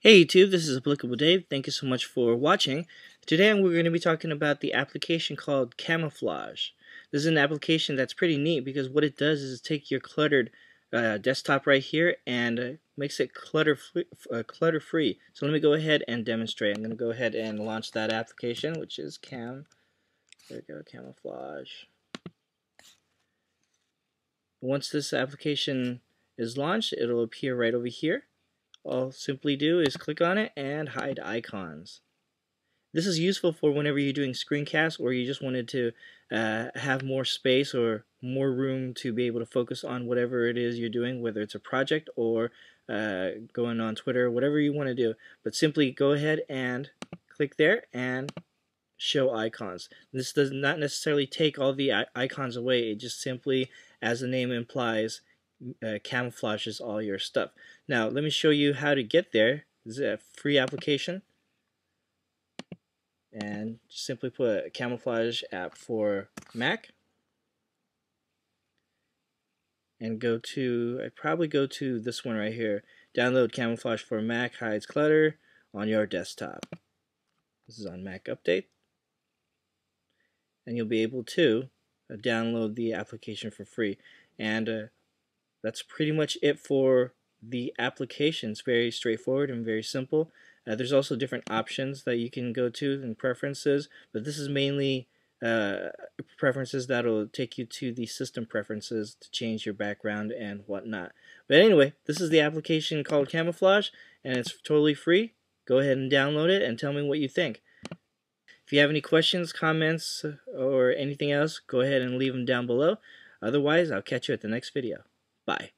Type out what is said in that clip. Hey YouTube, this is Applicable Dave. Thank you so much for watching. Today we're going to be talking about the application called Camouflage. This is an application that's pretty neat because what it does is take your cluttered desktop right here and makes it clutter free. So let me go ahead and demonstrate. I'm going to go ahead and launch that application, which is Camouflage. Once this application is launched, it'll appear right over here. All I'll simply do is click on it and hide icons. This is useful for whenever you're doing screencasts or you just wanted to have more space or more room to be able to focus on whatever it is you're doing, whether it's a project or going on Twitter, whatever you want to do. But simply go ahead and click there and show icons. This does not necessarily take all the icons away. It just simply, as the name implies, camouflages all your stuff. Now let me show you how to get there. This is a free application, and just simply put a Camouflage app for Mac and go to, I probably go to this one right here, download Camouflage for Mac, hides clutter on your desktop. This is on Mac Update, and you'll be able to download the application for free. And that's pretty much it for the application. It's very straightforward and very simple. There's also different options that you can go to and preferences, but this is mainly preferences that'll take you to the system preferences to change your background and whatnot. But anyway, this is the application called Camouflage, and it's totally free. Go ahead and download it and tell me what you think. If you have any questions, comments, or anything else, go ahead and leave them down below. Otherwise, I'll catch you at the next video. Bye.